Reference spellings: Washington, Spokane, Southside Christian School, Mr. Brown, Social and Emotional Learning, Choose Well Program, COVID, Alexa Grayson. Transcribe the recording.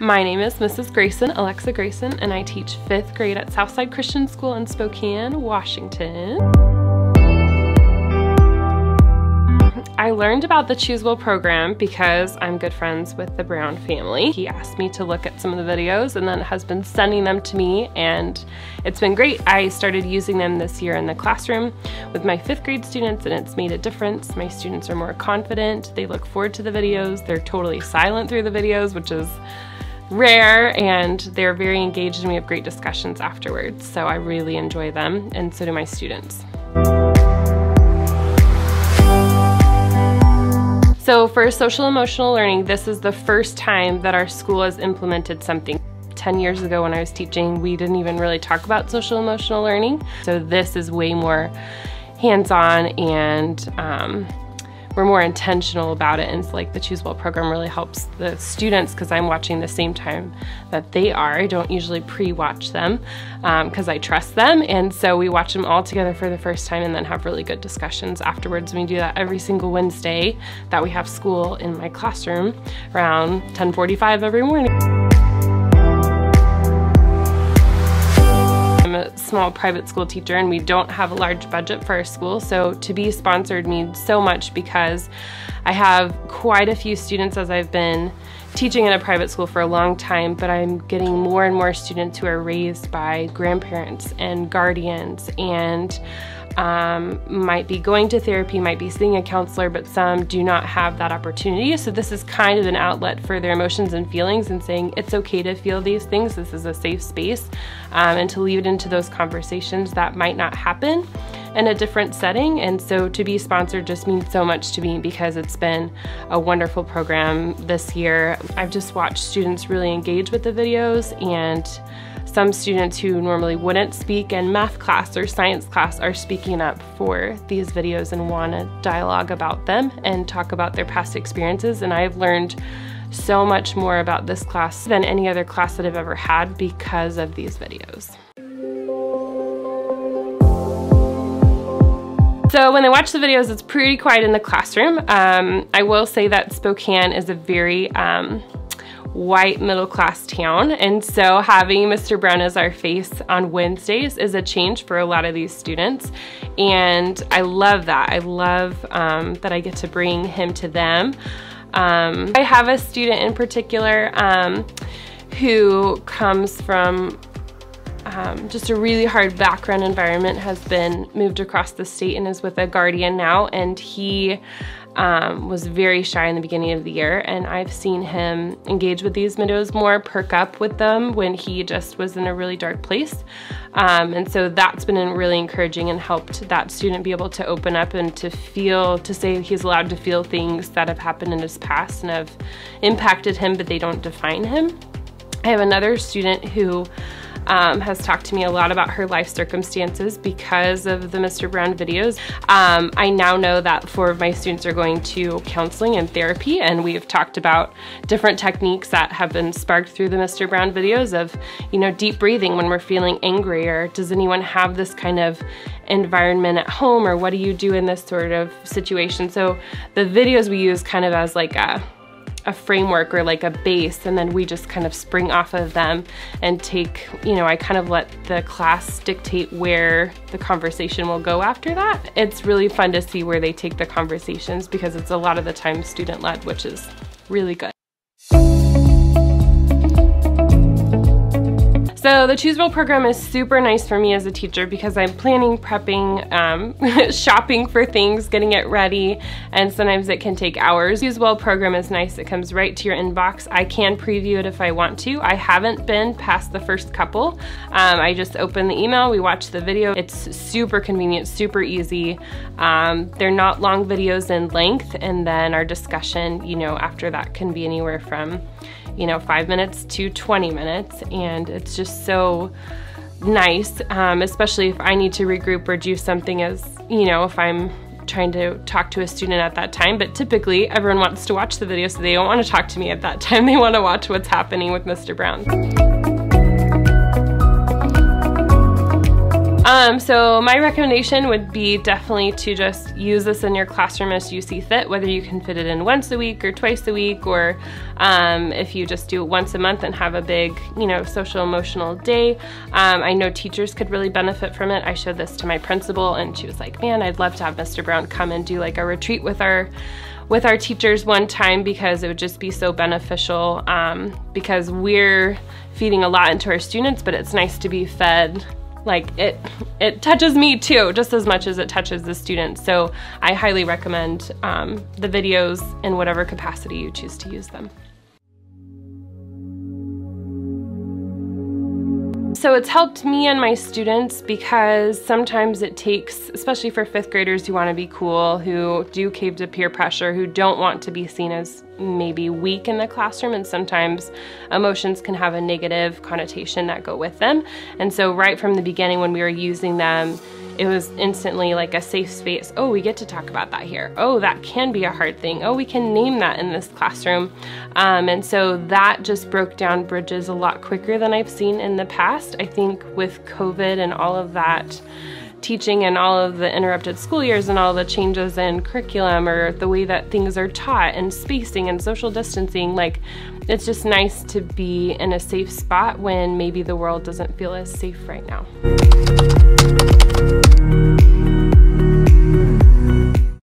My name is Mrs. Grayson, Alexa Grayson, and I teach 5th grade at Southside Christian School in Spokane, Washington. I learned about the Choose Well program because I'm good friends with the Brown family. He asked me to look at some of the videos and then has been sending them to me, and it's been great. I started using them this year in the classroom with my 5th grade students, and it's made a difference. My students are more confident. They look forward to the videos. They're totally silent through the videos, which is rare, and they're very engaged and we have great discussions afterwards. So I really enjoy them, and so do my students. So for social-emotional learning, this is the first time that our school has implemented something. 10 years ago when I was teaching, we didn't even really talk about social-emotional learning. So this is way more hands-on, and we're more intentional about it. And it's like the Choose Well program really helps the students because I'm watching the same time that they are. I don't usually pre-watch them because I trust them. And so we watch them all together for the first time and then have really good discussions afterwards. We do that every single Wednesday that we have school in my classroom around 10:45 every morning. Small private school teacher, and we don't have a large budget for our school, so to be sponsored means so much because I have quite a few students, as I've been teaching in a private school for a long time, but I'm getting more and more students who are raised by grandparents and guardians and might be going to therapy, might be seeing a counselor, but some do not have that opportunity. So this is kind of an outlet for their emotions and feelings and saying it's okay to feel these things. This is a safe space, and to lead into those conversations that might not happen in a different setting. And so to be sponsored just means so much to me because it's been a wonderful program this year. I've just watched students really engage with the videos, and some students who normally wouldn't speak in math class or science class are speaking up for these videos and want to dialogue about them and talk about their past experiences. And I've learned so much more about this class than any other class that I've ever had because of these videos. So when they watch the videos, it's pretty quiet in the classroom. I will say that Spokane is a very white middle-class town, and so having Mr. Brown as our face on Wednesdays is a change for a lot of these students, and I love that. I love that I get to bring him to them. I have a student in particular who comes from just a really hard background environment, has been moved across the state and is with a guardian now, and he was very shy in the beginning of the year, and I've seen him engage with these videos more, perk up with them when he just was in a really dark place, and so that's been really encouraging and helped that student be able to open up and to feel, to say he's allowed to feel things that have happened in his past and have impacted him, but they don't define him. I have another student who has talked to me a lot about her life circumstances because of the Mr. Brown videos. I now know that 4 of my students are going to counseling and therapy, and we've talked about different techniques that have been sparked through the Mr. Brown videos of, you know, deep breathing when we're feeling angry, or does anyone have this kind of environment at home, or what do you do in this sort of situation? So the videos we use kind of as like a framework or like a base, and then we just kind of spring off of them and take, you know, I kind of let the class dictate where the conversation will go after that. It's really fun to see where they take the conversations because it's a lot of the time student-led, which is really good. So the Choose Well program is super nice for me as a teacher because I'm planning, prepping, shopping for things, getting it ready, and sometimes it can take hours. The Choose Well program is nice. It comes right to your inbox. I can preview it if I want to. I haven't been past the first couple. I just open the email, we watch the video. It's super convenient, super easy. They're not long videos in length, and then our discussion, you know, after that can be anywhere from, you know, 5 minutes to 20 minutes, and it's just so nice, especially if I need to regroup or do something, as, you know, if I'm trying to talk to a student at that time. But typically everyone wants to watch the video, so they don't want to talk to me at that time. They want to watch what's happening with Mr. Brown. So my recommendation would be definitely to just use this in your classroom as you see fit, whether you can fit it in once a week or twice a week, or if you just do it once a month and have a big, social emotional day. I know teachers could really benefit from it. I showed this to my principal and she was like, man, I'd love to have Mr. Brown come and do like a retreat with our teachers one time, because it would just be so beneficial, because we're feeding a lot into our students, but it's nice to be fed. Like it touches me too, just as much as it touches the students. So I highly recommend the videos in whatever capacity you choose to use them. So it's helped me and my students, because sometimes it takes, especially for fifth graders who want to be cool, who do cave to peer pressure, who don't want to be seen as maybe weak in the classroom, and sometimes emotions can have a negative connotation that go with them. And so right from the beginning when we were using them, it was instantly like a safe space. Oh, we get to talk about that here. Oh, that can be a hard thing. Oh, we can name that in this classroom. And so that just broke down bridges a lot quicker than I've seen in the past. I think with COVID and all of that teaching and all of the interrupted school years and all the changes in curriculum or the way that things are taught and spacing and social distancing, like it's just nice to be in a safe spot when maybe the world doesn't feel as safe right now.